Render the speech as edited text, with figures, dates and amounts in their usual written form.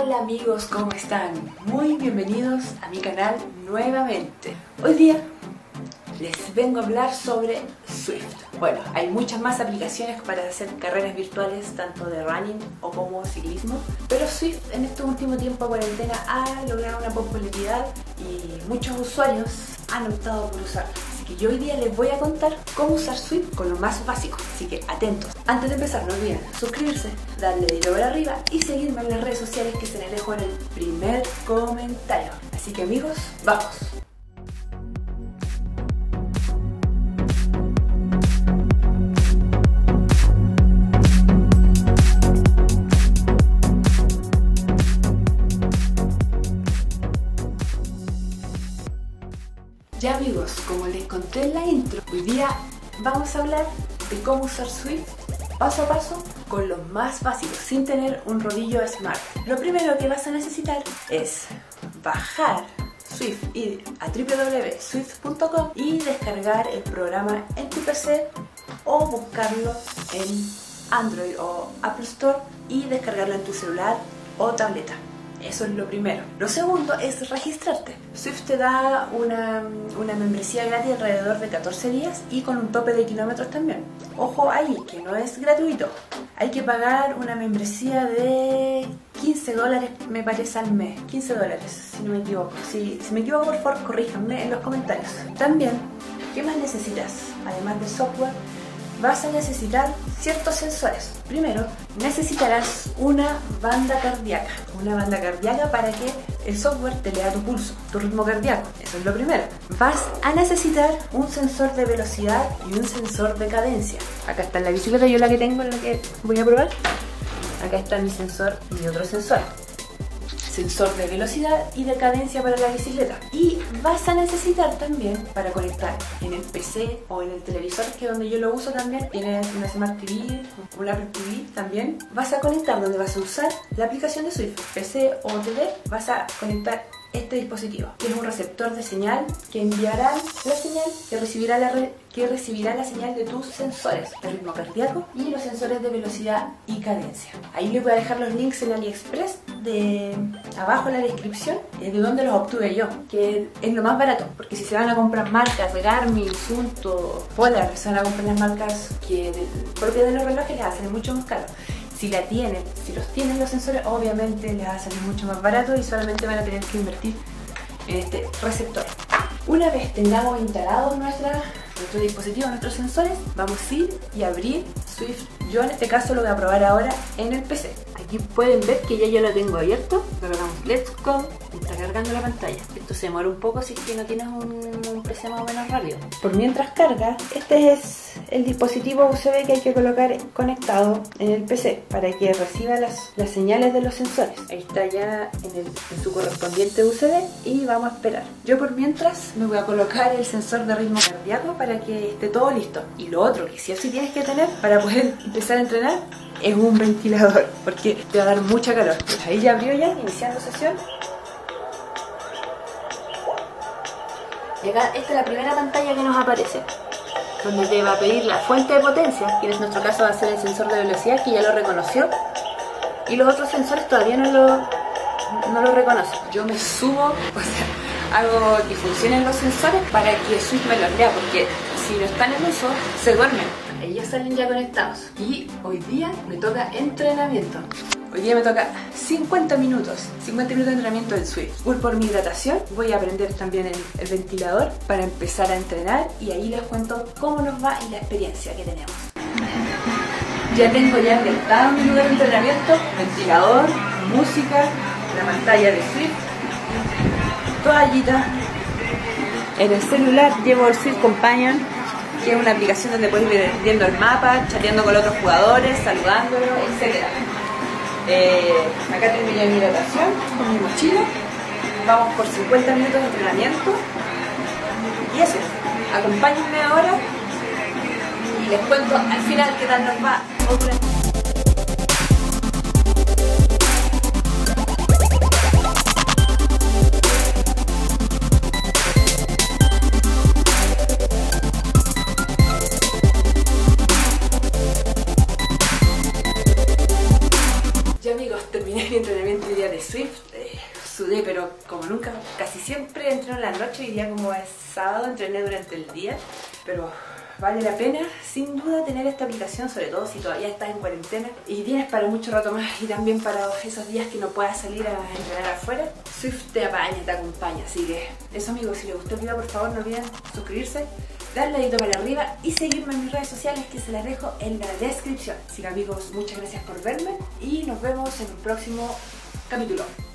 Hola amigos, ¿cómo están? Muy bienvenidos a mi canal nuevamente. Hoy día les vengo a hablar sobre Zwift. Bueno, hay muchas más aplicaciones para hacer carreras virtuales, tanto de running o como ciclismo, pero Zwift en este último tiempo de cuarentena ha logrado una popularidad y muchos usuarios han optado por usarla. Así que yo hoy día les voy a contar cómo usar Zwift con lo más básico, así que atentos. Antes de empezar, no olviden suscribirse, darle dedito para arriba y seguirme en las redes sociales que se les dejo en el primer comentario. Así que amigos, ¡vamos! Ya amigos, como les conté en la intro, hoy día vamos a hablar de cómo usar Zwift paso a paso con los más básicos, sin tener un rodillo smart. Lo primero que vas a necesitar es bajar Zwift, ir a www.zwift.com y descargar el programa en tu PC o buscarlo en Android o Apple Store y descargarlo en tu celular o tableta. Eso es lo primero. Lo segundo es registrarte. Zwift te da una membresía gratis alrededor de 14 días y con un tope de kilómetros también. Ojo ahí, que no es gratuito. Hay que pagar una membresía de $15, me parece, al mes. $15, si no me equivoco. Si me equivoco, por favor, corríjanme en los comentarios. También, ¿qué más necesitas? Además del software, vas a necesitar ciertos sensores. Primero, necesitarás una banda cardíaca para que el software te lea tu pulso, tu ritmo cardíaco. Eso es lo primero. Vas a necesitar un sensor de velocidad y un sensor de cadencia. Acá está en la bicicleta, yo la que tengo, la que voy a probar. Acá está mi sensor y otro sensor. Sensor de velocidad y de cadencia para la bicicleta. Y vas a necesitar también para conectar en el PC o en el televisor, que es donde yo lo uso también. Tienes una Smart TV, un Apple TV también. Vas a conectar donde vas a usar la aplicación de Zwift, PC o TV. Vas a conectar este dispositivo, que es un receptor de señal que enviará la señal que recibirá la señal de tus sensores, el ritmo cardíaco y los sensores de velocidad y cadencia. Ahí les voy a dejar los links en AliExpress de abajo en la descripción, de donde los obtuve yo, que es lo más barato, porque si se van a comprar marcas de Garmin, Suunto, Polar, se van a comprar las marcas que propias de los relojes, les hacen mucho más caro. Si los tienen los sensores, obviamente les va a salir mucho más barato y solamente van a tener que invertir en este receptor. Una vez tengamos instalados nuestro dispositivo, nuestros sensores, vamos a ir y abrir Zwift. Yo en este caso lo voy a probar ahora en el PC. Aquí pueden ver que ya lo tengo abierto. Cargamos Let's Go, está cargando la pantalla. Esto se demora un poco si es que no tienes un PC más o menos rápido. Por mientras carga, este es el dispositivo USB que hay que colocar conectado en el PC para que reciba las señales de los sensores. Ahí está ya en su correspondiente USB y vamos a esperar. Yo por mientras me voy a colocar el sensor de ritmo cardíaco para que esté todo listo. Y lo otro que sí o sí tienes que tener para poder empezar a entrenar es un ventilador, porque te va a dar mucha calor. Pues ahí ya abrió, ya iniciando sesión. Y acá esta es la primera pantalla que nos aparece, donde te va a pedir la fuente de potencia, que en nuestro caso va a ser el sensor de velocidad, que ya lo reconoció, y los otros sensores todavía no lo reconocen. Yo me subo, o sea, hago que funcionen los sensores para que Zwift me los lea, porque si no están en uso, se duermen. Ellos salen ya conectados. Y hoy día me toca entrenamiento. Hoy día me toca 50 minutos de entrenamiento en Zwift. Voy por mi hidratación, voy a aprender también el ventilador para empezar a entrenar y ahí les cuento cómo nos va y la experiencia que tenemos. Ya tengo habilitado mi lugar de entrenamiento, ventilador, música, la pantalla de Zwift, toallita. En el celular llevo el Zwift Companion, que es una aplicación donde puedes ir viendo el mapa, chateando con otros jugadores, saludándolos, etc. Acá terminé mi hidratación con mi mochila. Vamos por 50 minutos de entrenamiento. Y eso, acompáñenme ahora y les cuento al final qué tal nos va. Terminé mi entrenamiento hoy día de Zwift, sudé, pero como nunca, casi siempre entreno en la noche y ya como es sábado entrené durante el día, pero vale la pena sin duda tener esta aplicación, sobre todo si todavía estás en cuarentena y tienes para mucho rato más y también para esos días que no puedas salir a entrenar afuera. Zwift te apaña, te acompaña, así que eso amigos, si les gustó el video por favor no olviden suscribirse, dar dedito para arriba y seguirme en mis redes sociales que se las dejo en la descripción. Así que amigos, muchas gracias por verme y nos vemos en un próximo capítulo.